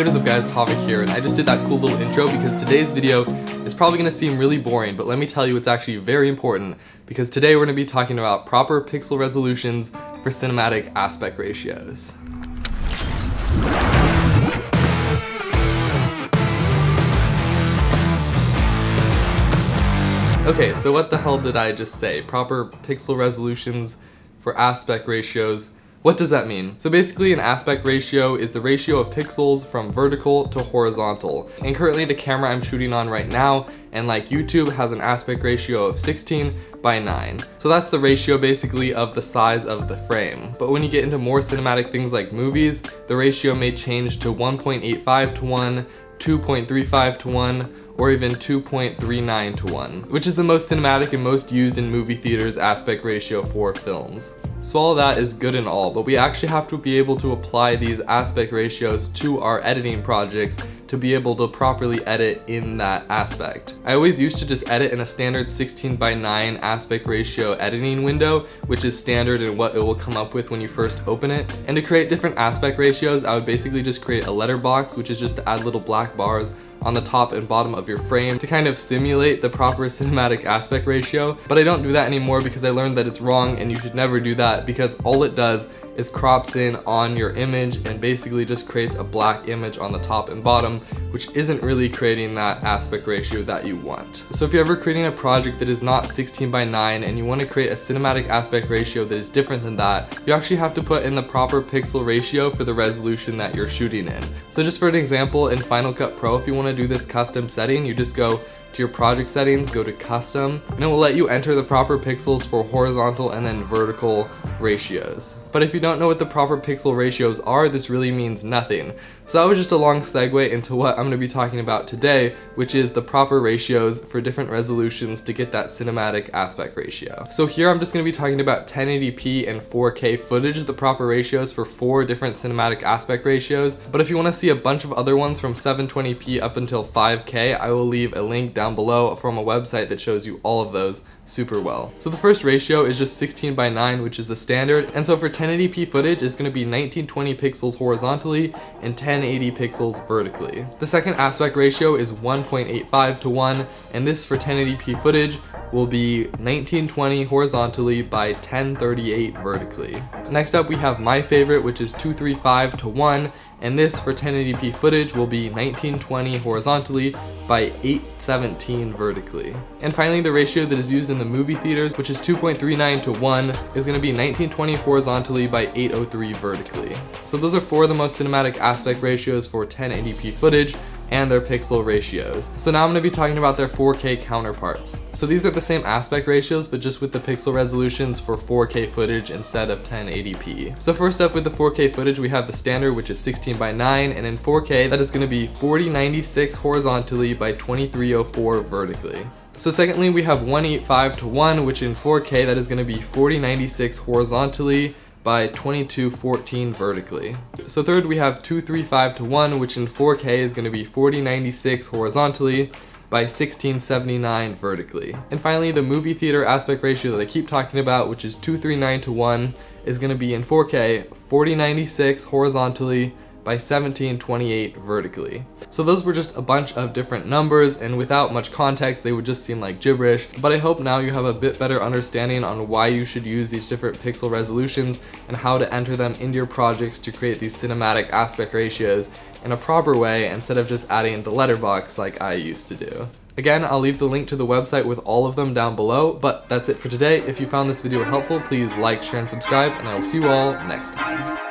Hey, what's up guys, Tavik here, and I just did that cool little intro because today's video is probably going to seem really boring, but let me tell you it's actually very important, because today we're going to be talking about proper pixel resolutions for cinematic aspect ratios. Okay, so what the hell did I just say? Proper pixel resolutions for aspect ratios. What does that mean? So basically, an aspect ratio is the ratio of pixels from vertical to horizontal. And currently the camera I'm shooting on right now and like YouTube has an aspect ratio of 16:9. So that's the ratio basically of the size of the frame. But when you get into more cinematic things like movies, the ratio may change to 1.85:1, 2.35:1, or even 2.39:1, which is the most cinematic and most used in movie theaters aspect ratio for films. So all that is good and all, but we actually have to be able to apply these aspect ratios to our editing projects to be able to properly edit in that aspect. I always used to just edit in a standard 16:9 aspect ratio editing window, which is standard and what it will come up with when you first open it. And to create different aspect ratios, I would basically just create a letterbox, which is just to add little black bars on the top and bottom of your frame to kind of simulate the proper cinematic aspect ratio. But I don't do that anymore because I learned that it's wrong and you should never do that, because all it does is crops in on your image and basically just creates a black image on the top and bottom, which isn't really creating that aspect ratio that you want. So if you're ever creating a project that is not 16:9 and you want to create a cinematic aspect ratio that is different than that, you actually have to put in the proper pixel ratio for the resolution that you're shooting in. So just for an example, in Final Cut Pro, if you want to do this custom setting, you just go to your project settings, go to custom, and it will let you enter the proper pixels for horizontal and then vertical ratios. But if you don't know what the proper pixel ratios are, this really means nothing. So that was just a long segue into what I'm going to be talking about today, which is the proper ratios for different resolutions to get that cinematic aspect ratio. So here I'm just going to be talking about 1080p and 4K footage, the proper ratios for 4 different cinematic aspect ratios. But if you want to see a bunch of other ones from 720p up until 5K, I will leave a link down below from a website that shows you all of those super well. So the first ratio is just 16:9, which is the standard, and so for 1080p footage it's going to be 1920 pixels horizontally and 1080 pixels vertically. The second aspect ratio is 1.85:1, and this for 1080p footage will be 1920 horizontally by 1038 vertically. Next up we have my favorite, which is 235:1, and this for 1080p footage will be 1920 horizontally by 817 vertically. And finally, the ratio that is used in the movie theaters, which is 2.39:1, is going to be 1920 horizontally by 803 vertically. So those are 4 of the most cinematic aspect ratios for 1080p footage and their pixel ratios. So now I'm going to be talking about their 4K counterparts. So these are the same aspect ratios, but just with the pixel resolutions for 4K footage instead of 1080p. So first up with the 4K footage, we have the standard, which is 16:9, and in 4K that is going to be 4096 horizontally by 2304 vertically. So secondly, we have 1.85:1, which in 4K that is going to be 4096 horizontally by 2214 vertically. So third, we have 235:1, which in 4K is going to be 4096 horizontally by 1679 vertically. And finally, the movie theater aspect ratio that I keep talking about, which is 239:1, is going to be in 4K 4096 horizontally by 1728 vertically. So those were just a bunch of different numbers, and without much context they would just seem like gibberish, but I hope now you have a bit better understanding on why you should use these different pixel resolutions and how to enter them into your projects to create these cinematic aspect ratios in a proper way instead of just adding the letterbox like I used to do. Again, I'll leave the link to the website with all of them down below, but that's it for today. If you found this video helpful, please like, share, and subscribe, and I will see you all next time.